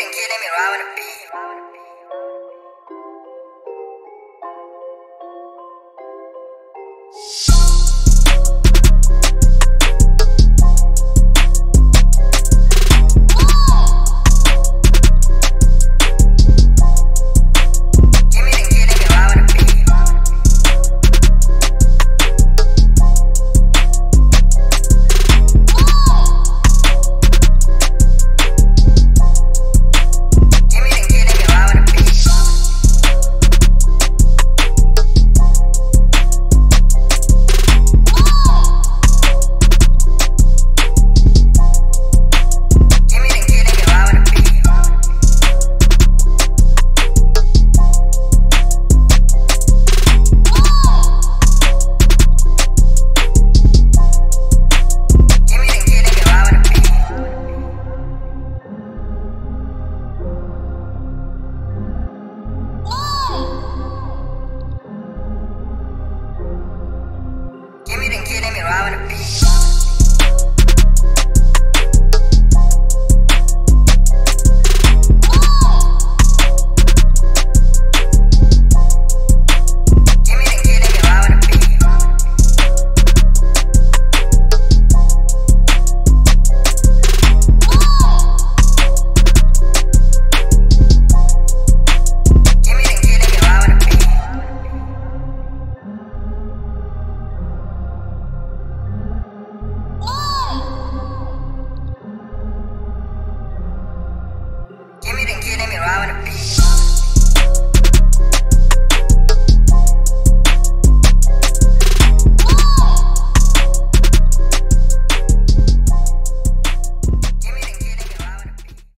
even kidding me? Where I wanna be?